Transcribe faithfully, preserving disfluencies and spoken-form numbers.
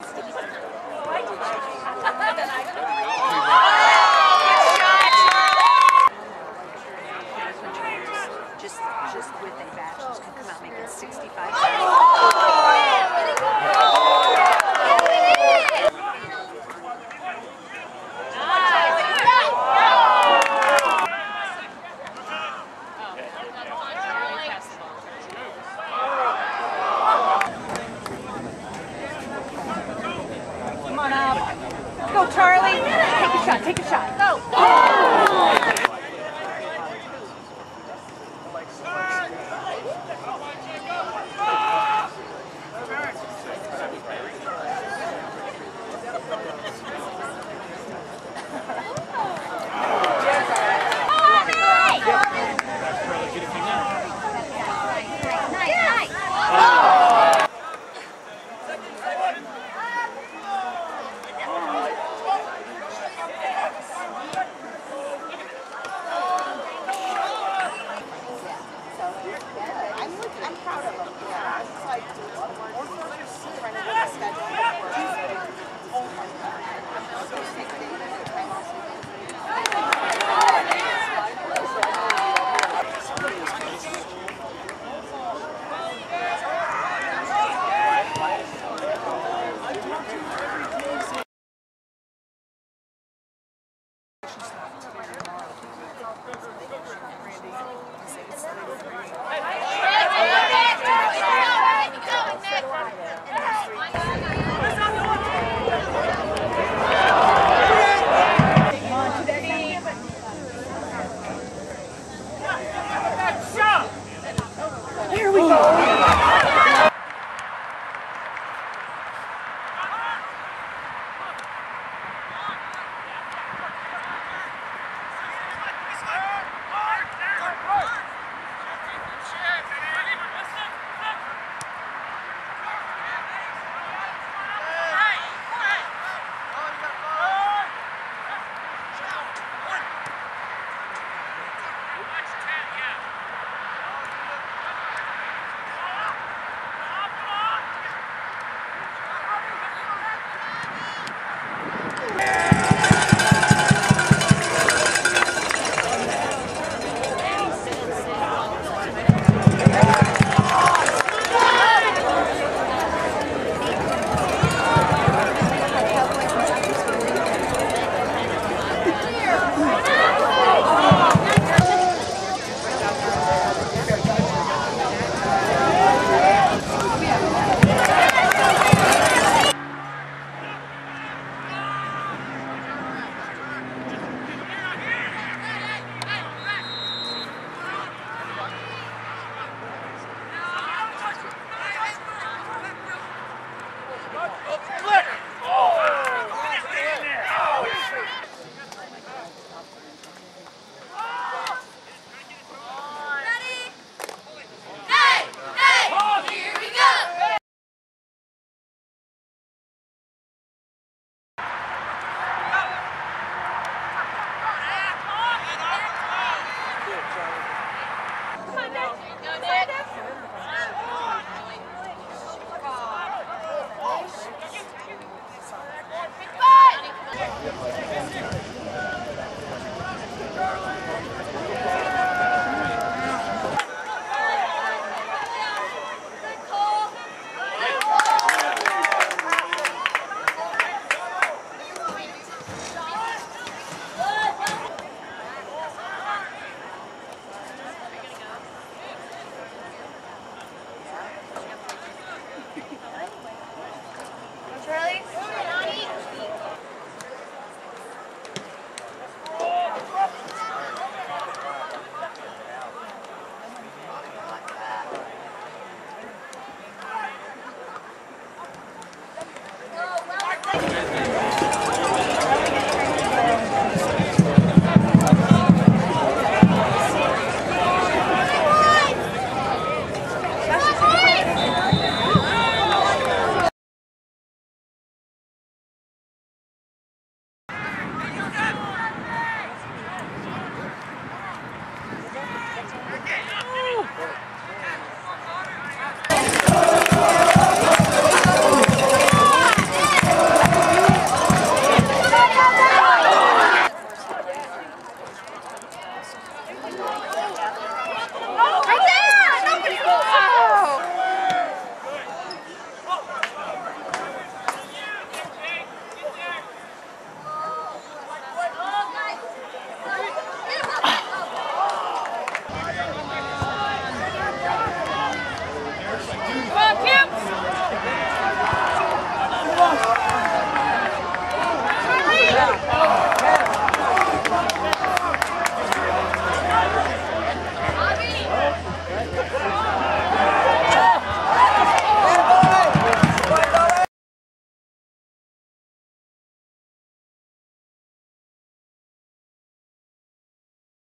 Just, just with a batch, just could come out making sixty-five. Come on up. Go, Charlie. Take a shot. Take a shot. Go.